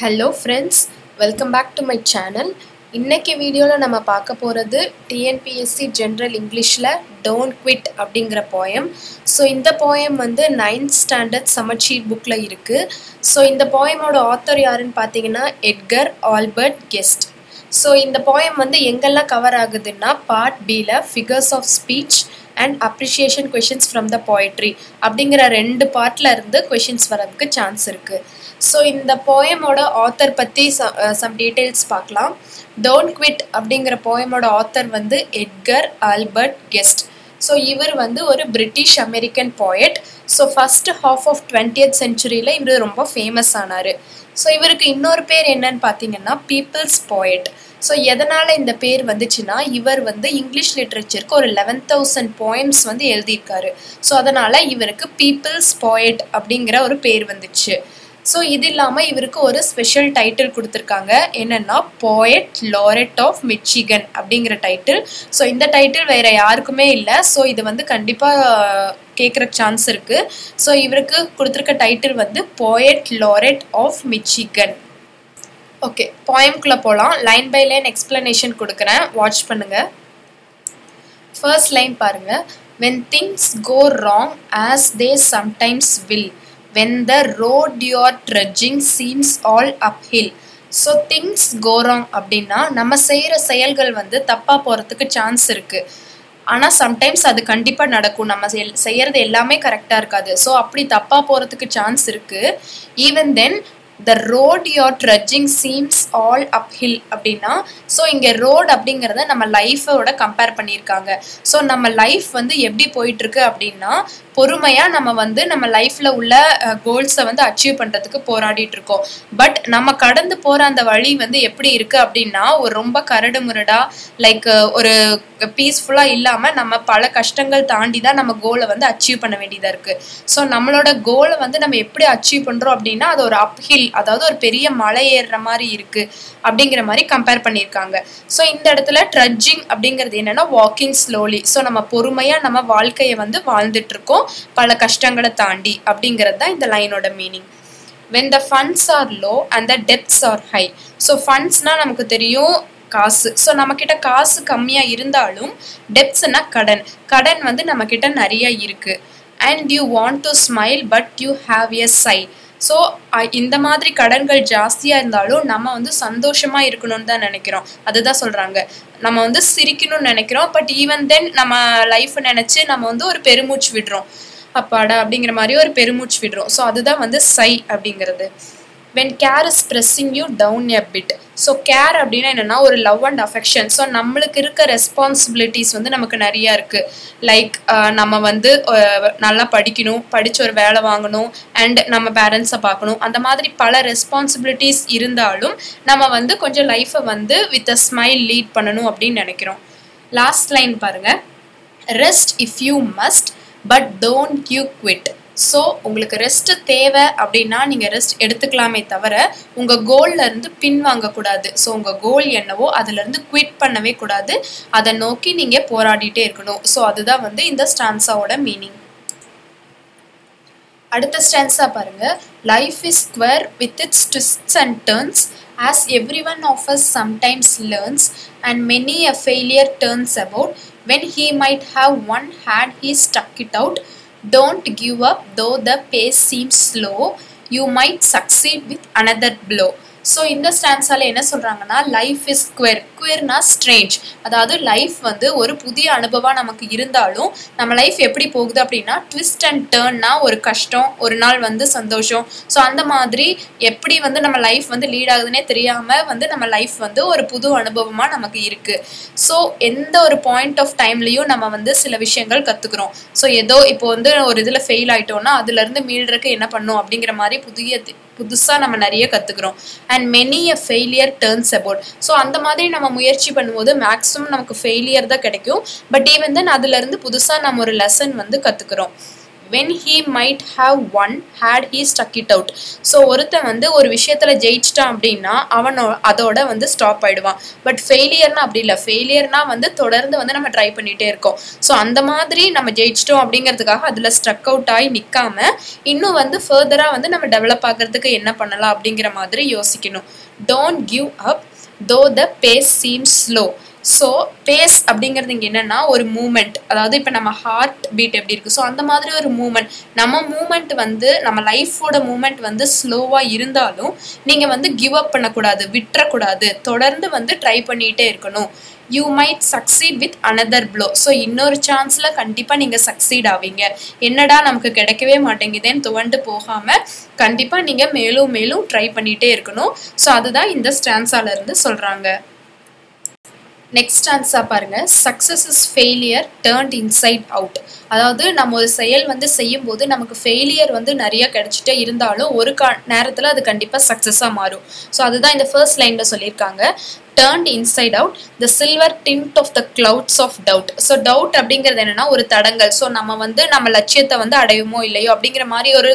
Hello friends, welcome back to my channel. இன்னைக்கு வீடியோவில் நம்ம பார்க்க போகிறது TNPSC ஜென்ரல் இங்கிலீஷில் டோன்ட் குவிட் அப்படிங்கிற போயம். ஸோ இந்த போயம் வந்து 9th ஸ்டாண்டர்ட் சமச்சீர் புக்கில் இருக்குது. ஸோ இந்த போயமோட ஆத்தர் யாருன்னு பார்த்தீங்கன்னா எட்கர் ஆல்பர்ட் கெஸ்ட். ஸோ இந்த போயம் வந்து எங்கெல்லாம் கவர் ஆகுதுன்னா பார்ட் பியில் figures of speech and appreciation questions from the poetry அப்படிங்கிற ரெண்டு பார்ட்டில் இருந்து கொஷின்ஸ் வரதுக்கு சான்ஸ் இருக்குது. ஸோ இந்த போயமோட ஆத்தர் பற்றி சம் டீட்டெயில்ஸ் பார்க்கலாம். டோன்ட் குவிட் அப்படிங்கிற போயமோட ஆத்தர் வந்து எட்கர் ஆல்பர்ட் கெஸ்ட். ஸோ இவர் வந்து ஒரு British American poet. So first half of 20th சென்ச்சுரியில் இவர் ரொம்ப ஃபேமஸ் ஆனார். ஸோ இவருக்கு இன்னொரு பேர் என்னன்னு பார்த்தீங்கன்னா பீப்புள்ஸ் போயட். ஸோ எதனால் இந்த பேர் வந்துச்சுன்னா இவர் வந்து இங்கிலீஷ் லிட்ரேச்சருக்கு ஒரு 11,000 போயம்ஸ் வந்து எழுதியிருக்காரு. ஸோ அதனால் இவருக்கு பீப்புள்ஸ் போயட் அப்படிங்கிற ஒரு பேர் வந்துச்சு. ஸோ இது இல்லாமல் இவருக்கு ஒரு ஸ்பெஷல் டைட்டில் கொடுத்துருக்காங்க, என்னென்னா போயட் லாரேட் ஆஃப் மிச்சிகன் அப்படிங்கிற டைட்டில். ஸோ இந்த டைட்டில் வேறு யாருக்குமே இல்லை. ஸோ இது வந்து கண்டிப்பாக கேட்குற சான்ஸ் இருக்குது. ஸோ இவருக்கு கொடுத்துருக்க டைட்டில் வந்து poet laureate of Michigan. Okay, போயம்குள்ளே போகலாம். லைன் பை லைன் எக்ஸ்ப்ளனேஷன் கொடுக்குறேன், வாட்ச் பண்ணுங்கள். ஃபர்ஸ்ட் லைன் பாருங்கள். When things go wrong as they sometimes will, when the road you are trudging seems all uphill. So things go wrong அப்படின்னா நம்ம செய்கிற செயல்கள் வந்து தப்பாக போகிறதுக்கு சான்ஸ் இருக்குது. ஆனால் சம்டைம்ஸ் அது கண்டிப்பாக நடக்கும். நம்ம செய்கிறது எல்லாமே கரெக்டாக இருக்காது. ஸோ அப்படி தப்பாக போகிறதுக்கு சான்ஸ் இருக்குது. Even then the road you are trudging seems all uphill அப்படின்னா ஸோ இங்கே ரோடு அப்படிங்கிறத நம்ம லைஃபோட கம்பேர் பண்ணியிருக்காங்க. ஸோ நம்ம லைஃப் வந்து எப்படி போயிட்டுருக்கு அப்படின்னா பொறுமையாக நம்ம வந்து நம்ம லைஃப்பில் உள்ள கோல்ஸை வந்து அச்சீவ் பண்ணுறதுக்கு போராடிட்டு இருக்கோம். பட் நம்ம கடந்து போகிற அந்த வழி வந்து எப்படி இருக்குது அப்படின்னா ஒரு ரொம்ப கரடு முரடாக, லைக் ஒரு பீஸ்ஃபுல்லாக இல்லாமல் நம்ம பல கஷ்டங்கள் தாண்டி தான் நம்ம கோலை வந்து அச்சீவ் பண்ண வேண்டியதாக இருக்குது. ஸோ நம்மளோட கோலை வந்து நம்ம எப்படி அச்சீவ் பண்ணுறோம் அப்படின்னா அது ஒரு அப்ஹில், அதாவது ஒரு பெரிய மலை ஏறுற மாதிரி இருக்கு அப்படிங்கிற மாதிரி கம்பேர் பண்ணியிருக்காங்க. ஸோ இந்த இடத்துல ட்ரட்ஜிங் அப்படிங்கிறது என்னன்னா வாக்கிங் ஸ்லோலி. ஸோ நம்ம பொறுமையா நம்ம வாழ்க்கையை வந்து வாழ்ந்துட்டு இருக்கோம் பல கஷ்டங்களை தாண்டி அப்படிங்கிறது தான் இந்த லைனோட meaning. When the funds are low and the debts are high. So ஃபண்ட்ஸ்னா நமக்கு தெரியும் காசு. ஸோ நம்மக்கிட்ட காசு கம்மியாக இருந்தாலும் டெப்ஸ்னா கடன், கடன் வந்து நம்மக்கிட்ட நிறைய இருக்கு. And you want to smile but you have a sigh. So இந்த மாதிரி கடன்கள் ஜாஸ்தியாக இருந்தாலும் நம்ம வந்து சந்தோஷமாக இருக்கணும்னு தான் நினைக்கிறோம். அதுதான் சொல்கிறாங்க, நம்ம வந்து சிரிக்கணும்னு நினைக்கிறோம். பட் ஈவன் தென் நம்ம லைஃப்பை நினச்சி நம்ம வந்து ஒரு பெருமூச்சு விடுறோம், அப்பாடா அப்படிங்கிற மாதிரி ஒரு பெருமூச்சு விடுறோம். ஸோ அதுதான் வந்து சை அப்படிங்கிறது. When care is pressing you down a bit. So care அப்படின்னா என்னென்னா ஒரு லவ் அண்ட் அஃபெக்ஷன். ஸோ நம்மளுக்கு இருக்க ரெஸ்பான்சிபிலிட்டிஸ் வந்து நமக்கு நிறையா இருக்குது. லைக் நம்ம வந்து நல்லா படிக்கணும், படித்து ஒரு வேலை வாங்கணும், அண்ட் நம்ம பேரண்ட்ஸை பார்க்கணும். அந்த மாதிரி பல ரெஸ்பான்சிபிலிட்டிஸ் இருந்தாலும் நம்ம வந்து கொஞ்சம் லைஃப்பை வந்து வித் அ ஸ்மைல் லீட் பண்ணணும் அப்படின்னு நினைக்கிறோம். லாஸ்ட் லைன் பாருங்கள். Rest if you must, but don't you quit. So உங்களுக்கு ரெஸ்ட்டு தேவை அப்படின்னா நீங்கள் ரெஸ்ட் எடுத்துக்கலாமே தவிர உங்கள் கோல்லேருந்து பின்வாங்கக்கூடாது. ஸோ உங்கள் கோல் என்னவோ அதுலேருந்து குவிட் பண்ணவே கூடாது, அதை நோக்கி நீங்கள் போராடிட்டே இருக்கணும். ஸோ அதுதான் வந்து இந்த ஸ்டான்ஸாவோட மீனிங். அடுத்த ஸ்டான்ஸாக பாருங்கள். Life is square with its twists and turns, as every one of us sometimes learns, and many a failure turns about, when he might have won had he stuck it out. Don't give up though the pace seems slow, you might succeed with another blow. So இந்த ஸ்டான்ஸால் என்ன சொல்கிறாங்கன்னா life is square. ஸ்குயர்னா strange, அதாவது life வந்து ஒரு புதிய அனுபவம் நமக்கு இருந்தாலும் நம்ம லைஃப் எப்படி போகுது அப்படின்னா ட்விஸ்ட் அண்ட் டேர்ன்னா ஒரு கஷ்டம், ஒரு நாள் வந்து சந்தோஷம். ஸோ அந்த மாதிரி எப்படி வந்து நம்ம லைஃப் வந்து லீட் ஆகுதுன்னே தெரியாமல் வந்து நம்ம லைஃப் வந்து ஒரு புது அனுபவமாக நமக்கு இருக்குது. ஸோ எந்த ஒரு பாயிண்ட் ஆஃப் டைம்லேயும் நம்ம வந்து சில விஷயங்கள் கற்றுக்குறோம். ஸோ ஏதோ இப்போ வந்து ஒரு இதில் ஃபெயில் ஆகிட்டோன்னா அதுலேருந்து மீளறதுக்கு என்ன பண்ணும் அப்படிங்கிற மாதிரி புதுசாக நம்ம நிறைய கற்றுக்குறோம். And many a failure turns about. So அந்த மாதிரி நம்ம முயற்சி பண்ணும்போது மேக்ஸிமம் நமக்கு ஃபெயிலியர் தான் கிடைக்கும். பட் ஈவன் தென் அதுலேருந்து புதுசாக நம்ம ஒரு லெசன் வந்து கற்றுக்குறோம். when he might have won had he stuck it out. So ஒருத்தன் வந்து ஒரு விஷயத்துல ஜெயிச்சிட்டான் அப்படின்னா அவன் அதோட வந்து ஸ்டாப் ஆயிடுவான். பட் ஃபெயிலியர்னா அப்படி இல்லை, ஃபெயிலியர்னா வந்து தொடர்ந்து வந்து நம்ம ட்ரை பண்ணிட்டே இருக்கோம். ஸோ அந்த மாதிரி நம்ம ஜெயிச்சிட்டோம் அப்படிங்கிறதுக்காக அதில் ஸ்ட்ரக் அவுட் ஆகி நிற்காம இன்னும் வந்து ஃபர்தராக வந்து நம்ம டெவலப் ஆகிறதுக்கு என்ன பண்ணலாம் அப்படிங்கிற மாதிரி யோசிக்கணும். Don't give up though the pace seems slow. So pace அப்படிங்கிறது இங்கே என்னென்னா ஒரு மூமெண்ட், அதாவது இப்போ நம்ம ஹார்ட் பீட் எப்படி இருக்குது ஸோ அந்த மாதிரி ஒரு மூமெண்ட். நம்ம மூமெண்ட் வந்து நம்ம லைஃபோட மூமெண்ட் வந்து ஸ்லோவாக இருந்தாலும் நீங்கள் வந்து கிவ் அப் பண்ணக்கூடாது, விட்டுறக்கூடாது, தொடர்ந்து வந்து ட்ரை பண்ணிகிட்டே இருக்கணும். You might succeed with another blow. So இன்னொரு சான்ஸில் கண்டிப்பாக நீங்கள் சக்சீட் ஆவீங்க. என்னடா நமக்கு கிடைக்கவே மாட்டேங்குதேன்னு துவண்டு போகாமல் கண்டிப்பாக நீங்கள் மேலும் மேலும் ட்ரை பண்ணிகிட்டே இருக்கணும். ஸோ அதுதான் இந்த ஸ்டான்ஸால இருந்து சொல்கிறாங்க. நெக்ஸ்ட் சான்ஸாக பாருங்கள், success is failure turned inside out. அதாவது நம்ம ஒரு செயல் வந்து செய்யும்போது நமக்கு ஃபெயிலியர் வந்து நிறைய கிடைச்சிட்டே இருந்தாலும் ஒரு நேரத்தில் அது கண்டிப்பாக சக்ஸஸாக மாறும். ஸோ அதுதான் இந்த ஃபர்ஸ்ட் லைனில் சொல்லியிருக்காங்க, turned inside out the silver tint of the clouds of doubt. So doubt அப்படிங்கிறது என்னென்னா ஒரு தடங்கல். ஸோ நம்ம வந்து நம்ம லட்சியத்தை வந்து அடையுமோ இல்லையோ அப்படிங்கிற மாதிரி ஒரு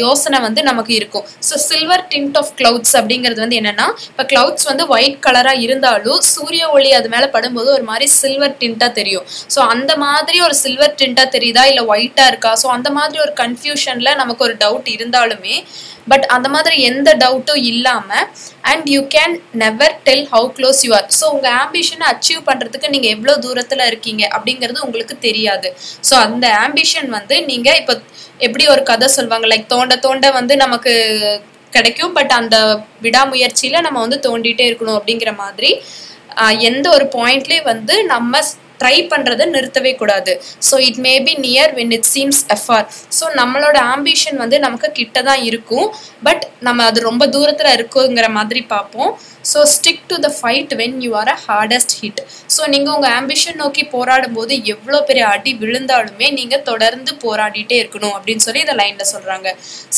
யோசனை வந்து நமக்கு இருக்கும். So silver tint of clouds அப்படிங்கிறது வந்து என்னென்னா இப்போ கிளவுட்ஸ் வந்து ஒயிட் கலராக இருந்தாலும் சூரிய ஒளி அது மேலே படும்போது ஒரு மாதிரி சில்வர் டிண்ட்டாக தெரியும். ஸோ அந்த மாதிரி ஒரு சில்வர் டிண்ட்டாக தெரியுதா இல்லை ஒயிட்டாக இருக்கா? ஸோ அந்த மாதிரி ஒரு கன்ஃபியூஷனில் நமக்கு ஒரு டவுட் இருந்தாலுமே பட் அந்த மாதிரி எந்த டவுட்டும் இல்லாமல் and you can never tell how close you are. So உங்கள் ஆம்பிஷனை அச்சீவ் பண்ணுறதுக்கு நீங்கள் எவ்வளோ தூரத்தில் இருக்கீங்க அப்படிங்கிறது உங்களுக்கு தெரியாது. ஸோ அந்த ஆம்பிஷன் வந்து நீங்கள் இப்போ எப்படி ஒரு கதை சொல்லுவாங்க, லைக் தோண்ட தோண்ட வந்து நமக்கு கிடைக்கும் பட் அந்த விடாமுயற்சியில் நம்ம வந்து தோண்டிகிட்டே இருக்கணும் அப்படிங்கிற மாதிரி எந்த ஒரு பாயிண்ட்லேயும் வந்து நம்ம ட்ரை பண்ணுறதை நிறுத்தவே கூடாது. So it may be near when it seems afar. So நம்மளோட ஆம்பிஷன் வந்து நமக்கு கிட்ட தான் இருக்கும் பட் நம்ம அது ரொம்ப தூரத்தில் இருக்குங்கிற மாதிரி பார்ப்போம். So stick to the fight when you are a hardest hit. So நீங்கள் உங்கள் ஆம்பிஷன் நோக்கி போராடும் போது எவ்வளோ பெரிய அடி விழுந்தாலுமே நீங்கள் தொடர்ந்து போராடிட்டே இருக்கணும் அப்படின்னு சொல்லி இந்த லைனில் சொல்கிறாங்க.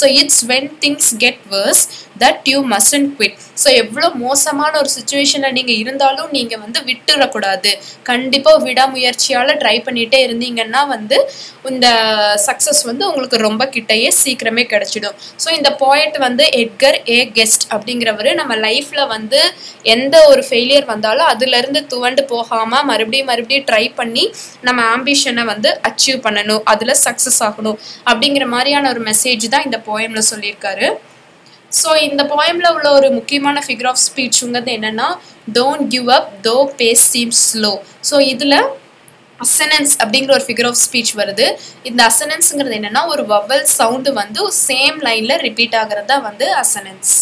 So it's when things get worse that you mustn't quit. So எவ்வளோ மோசமான ஒரு சுச்சுவேஷனில் நீங்கள் இருந்தாலும் நீங்கள் வந்து விட்டுறக்கூடாது. கண்டிப்பாக விடாமுயற்சியால் ட்ரை பண்ணிகிட்டே இருந்தீங்கன்னா வந்து இந்த சக்ஸஸ் வந்து உங்களுக்கு ரொம்ப கிட்டையே சீக்கிரமே கிடைச்சிடும். ஸோ இந்த போயட் வந்து எட்கர் ஏ கெஸ்ட் அப்படிங்கிறவர் நம்ம லைஃப்பில் வந்து எந்த ஒரு ஃபெயிலியர் வந்தாலும் அதுலேருந்து துவண்டு போகாமல் மறுபடியும் ட்ரை பண்ணி நம்ம ஆம்பிஷனை வந்து அச்சீவ் பண்ணணும், அதில் சக்ஸஸ் ஆகணும் அப்படிங்கிற மாதிரியான ஒரு மெசேஜ் தான் இந்த போயமில் சொல்லியிருக்காரு. ஸோ இந்த போயமில் உள்ள ஒரு முக்கியமான ஃபிகர் ஆஃப் ஸ்பீச்சுங்கிறது என்னென்னா don't give up though base seems slow. So இதில் அசனன்ஸ் அப்படிங்கிற ஒரு ஃபிகர் ஆஃப் ஸ்பீச் வருது. இந்த அசனன்ஸுங்கிறது என்னென்னா ஒரு வவல் சவுண்டு வந்து சேம் லைனில் ரிப்பீட் ஆகிறது தான் வந்து அசனன்ஸ்.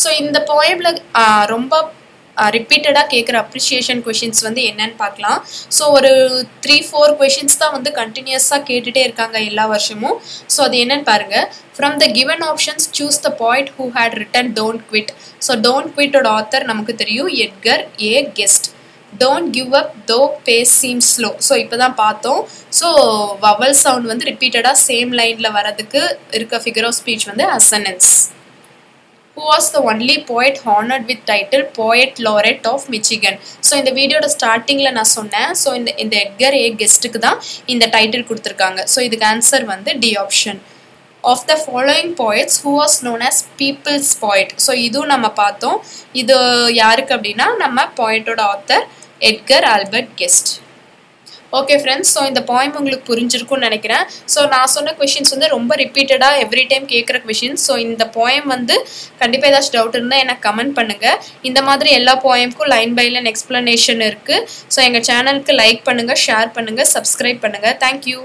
ஸோ இந்த போயமில் ரொம்ப ரிப்பீட்டடாக கேட்குற அப்ரிஷியேஷன் கொஷின்ஸ் வந்து என்னன்னு பார்க்கலாம். ஸோ ஒரு 3-4 கொஷின்ஸ் தான் வந்து கண்டினியூஸாக கேட்டுகிட்டே இருக்காங்க எல்லா வருஷமும். ஸோ அது என்னன்னு பாருங்கள். From the given options, choose the poet who had written Don't Quit. So Don't Quit ஓட ஆத்தர் நமக்கு தெரியும், Edgar A Guest. Don't give up though pace seam slow. So இப்போ தான் பார்த்தோம். ஸோ வவல் சவுண்ட் வந்து ரிப்பீட்டடாக சேம் லைனில் வரதுக்கு இருக்க ஃபிகர் ஆஃப் ஸ்பீச் வந்து அசனன்ஸ். Who was the only poet honored with title Poet Laureate of Michigan? So இந்த வீடியோட ஸ்டார்டிங்கில் நான் சொன்னேன். ஸோ இந்த எட்கர் ஏ கெஸ்ட்டுக்கு தான் இந்த டைட்டில் கொடுத்துருக்காங்க. ஸோ இதுக்கு ஆன்சர் வந்து D option. Of the following poets, who was known as people's poet? So இதுவும் நம்ம பார்த்தோம். இது யாருக்கு அப்படின்னா நம்ம போயட்டோட author Edgar Albert Guest. Okay friends, so இந்த போயம் உங்களுக்கு புரிஞ்சிருக்கும்னு நினைக்கிறேன். ஸோ நான் சொன்ன கொஷின்ஸ் வந்து ரொம்ப ரிப்பீட்டடாக எவ்ரி டைம் கேட்குற கொஷின்ஸ். ஸோ இந்த போயம் வந்து கண்டிப்பாக ஏதாச்சும் டவுட் இருந்தால் எனக்கு கமெண்ட் பண்ணுங்கள். இந்த மாதிரி எல்லா போயமுக்கும் லைன் பை லைன் எக்ஸ்ப்ளனேஷன் இருக்குது. ஸோ எங்கள் சேனலுக்கு லைக் பண்ணுங்கள், ஷேர் பண்ணுங்கள், சப்ஸ்கிரைப் பண்ணுங்கள். தேங்க்யூ.